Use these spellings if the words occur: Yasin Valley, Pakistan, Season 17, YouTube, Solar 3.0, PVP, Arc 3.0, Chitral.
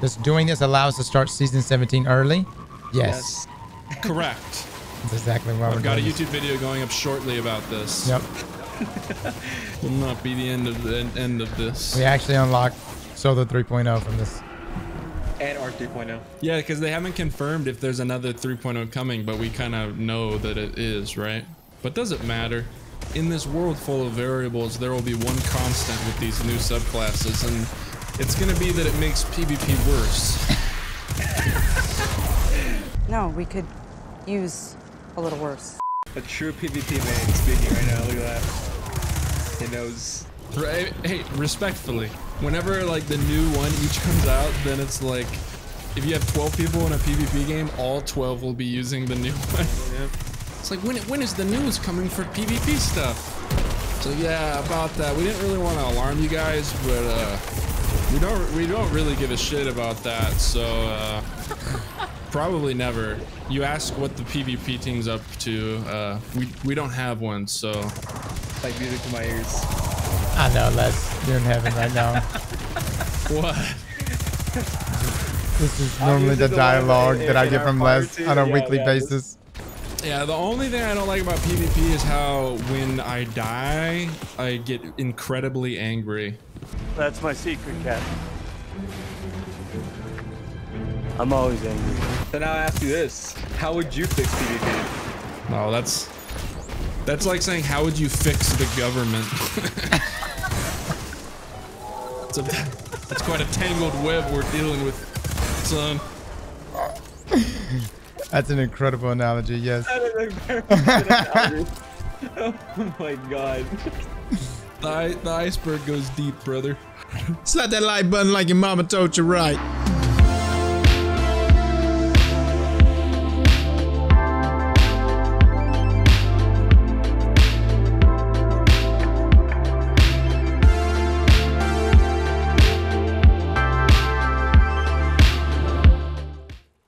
Does doing this allow us to start Season 17 early? Yes. Yes. Correct. That's exactly what we're doing. I've got a YouTube video going up shortly about this. Yep. Will not be the end of this. We actually unlocked Solar 3.0 from this. And Arc 3.0. Yeah, because they haven't confirmed if there's another 3.0 coming, but we kind of know that it is, right? But does it matter? In this world full of variables, there will be one constant with these new subclasses, and it's going to be that it makes PvP worse. No, we could use a little worse. A true PvP man speaking right now, look at that. He knows. Right? Hey, respectfully, whenever like the new one each comes out, then it's like, if you have 12 people in a PvP game, all 12 will be using the new one. Yeah. It's like, when is the news coming for PvP stuff? So yeah, about that. We didn't really want to alarm you guys, but we don't really give a shit about that. So probably never. You ask what the PvP team's up to. We don't have one, so like music to my ears. I know, Les, you're in heaven right now. What? This is normally the dialogue that I get from Les on a weekly basis. Yeah, the only thing I don't like about PvP is how when I die, I get incredibly angry. That's my secret, Cat. I'm always angry. So now I ask you this. How would you fix PvP? No, that's like saying, how would you fix the government? That's quite a tangled web we're dealing with, son. That's an incredible analogy, yes. That is a very good analogy. Oh my god. The iceberg goes deep, brother. Slap that like button like your mama told you right.